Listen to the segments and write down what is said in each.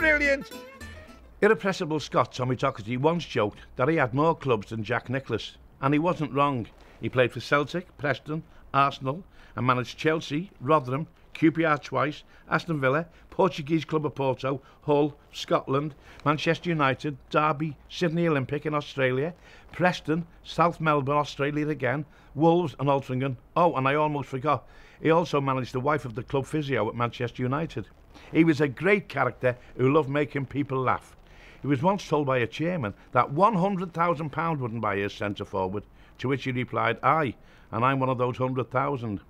brilliant. Irrepressible Scott Tommy Docherty once joked that he had more clubs than Jack Nicklaus, and he wasn't wrong. He played for Celtic, Preston, Arsenal, and managed Chelsea, Rotherham, QPR twice, Aston Villa, Portuguese club of Porto, Hull, Scotland, Manchester United, Derby, Sydney Olympic in Australia, Preston, South Melbourne, Australia again, Wolves and Altrincham. Oh, and I almost forgot, he also managed the wife of the club physio at Manchester United. He was a great character who loved making people laugh. He was once told by a chairman that £100,000 wouldn't buy his centre forward, to which he replied, "Aye, and I'm one of those 100,000."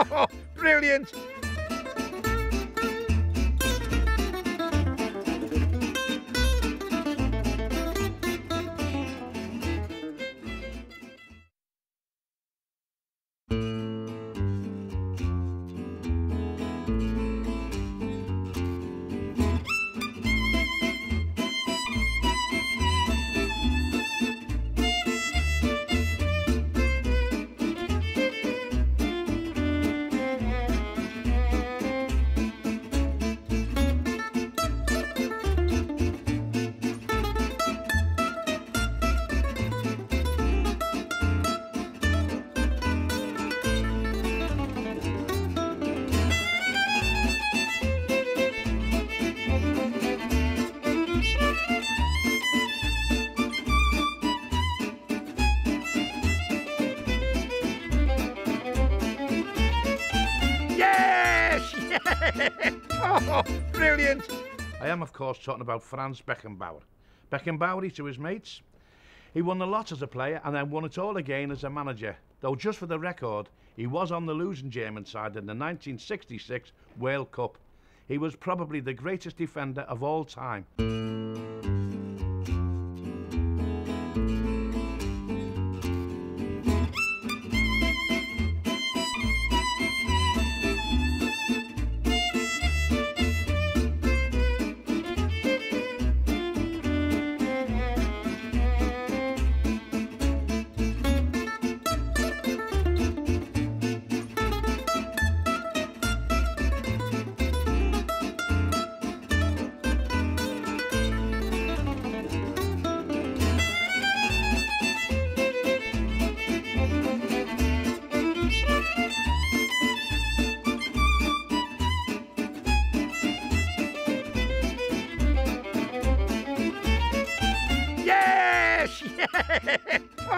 Oh, brilliant! Oh, brilliant! I am, of course, talking about Franz Beckenbauer. Beckenbauer to his mates. He won a lot as a player and then won it all again as a manager, though just for the record, he was on the losing German side in the 1966 World Cup. He was probably the greatest defender of all time.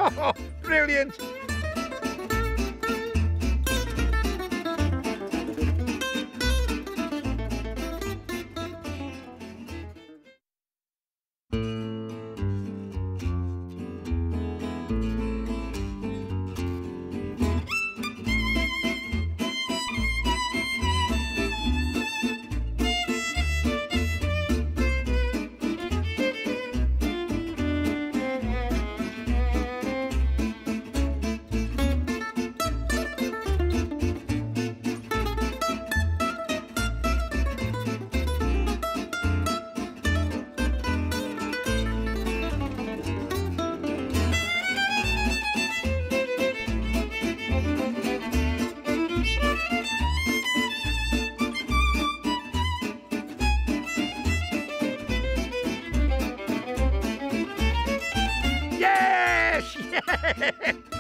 Oh, brilliant!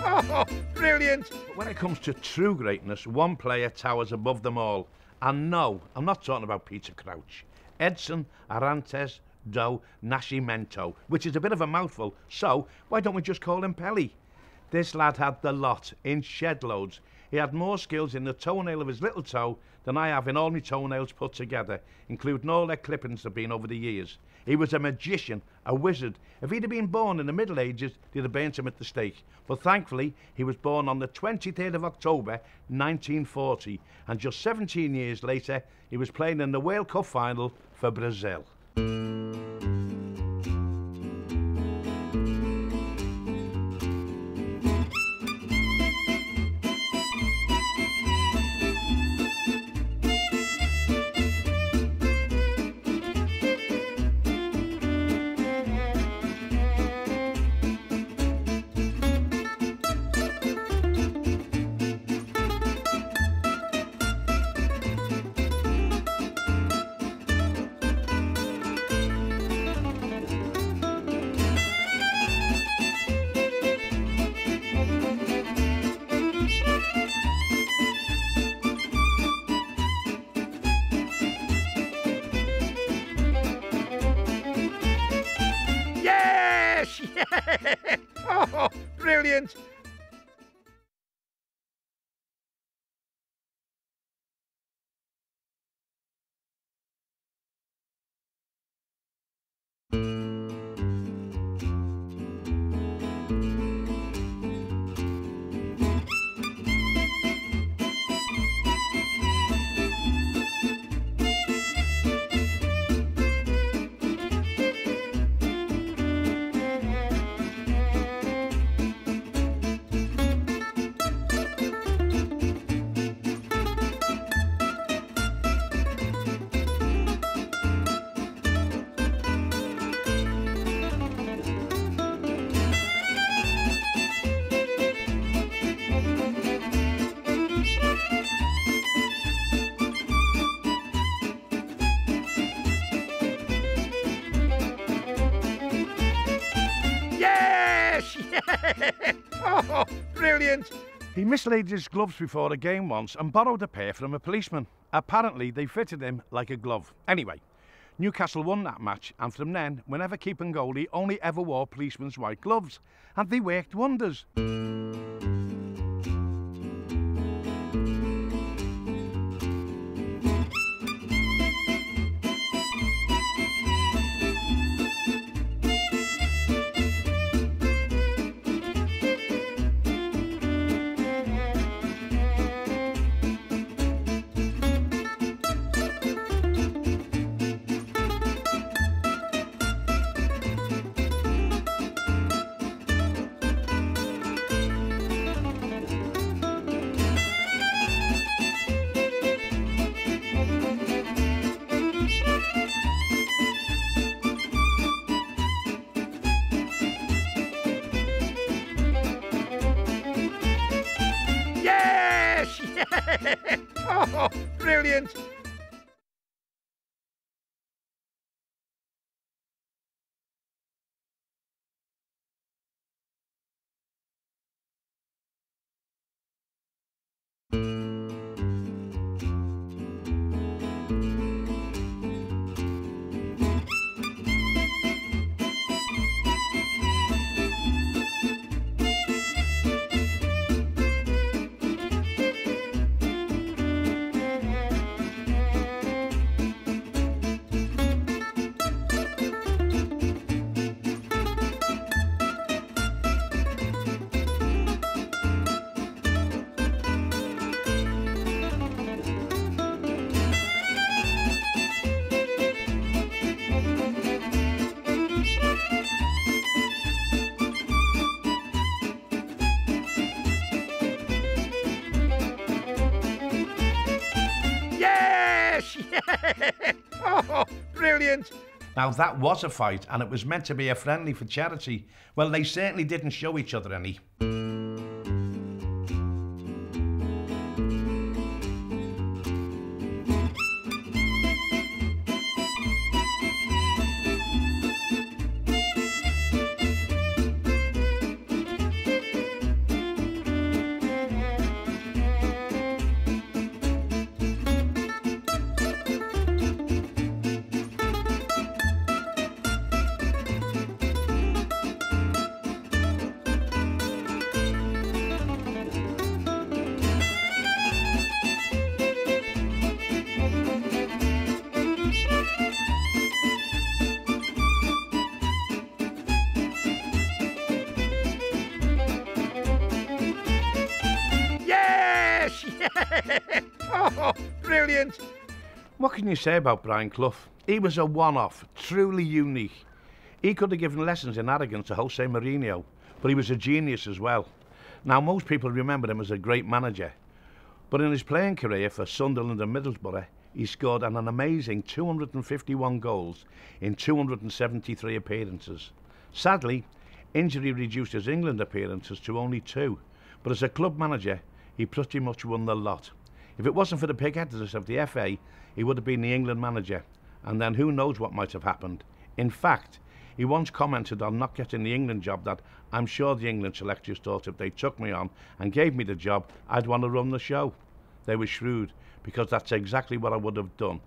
Oh, brilliant! But when it comes to true greatness, one player towers above them all. And no, I'm not talking about Peter Crouch. Edson Arantes do Nascimento, which is a bit of a mouthful, so why don't we just call him Pelé? This lad had the lot in shed loads. He had more skills in the toenail of his little toe than I have in all my toenails put together, including all their clippings have been over the years. He was a magician, a wizard. If he'd have been born in the Middle Ages, they'd have burnt him at the stake. But thankfully, he was born on the 23rd of October, 1940, and just 17 years later, he was playing in the World Cup final for Brazil. Oh, brilliant! Oh, brilliant! He mislaid his gloves before a game once and borrowed a pair from a policeman. Apparently, they fitted him like a glove. Anyway, Newcastle won that match, and from then, whenever keeping goalie only ever wore policeman's white gloves, and they worked wonders. Oh, brilliant! Oh, brilliant! Now that was a fight, and it was meant to be a friendly for charity. Well, they certainly didn't show each other any. brilliant. What can you say about Brian Clough? He was a one-off, truly unique. He could have given lessons in arrogance to Jose Mourinho, but he was a genius as well. Now, most people remember him as a great manager, but in his playing career for Sunderland and Middlesbrough, he scored an amazing 251 goals in 273 appearances. Sadly, injury reduced his England appearances to only 2, but as a club manager, he pretty much won the lot. If it wasn't for the pig-headedness of the FA, he would have been the England manager, and then who knows what might have happened. In fact, he once commented on not getting the England job that I'm sure the England selectors thought if they took me on and gave me the job, I'd want to run the show. They were shrewd, because that's exactly what I would have done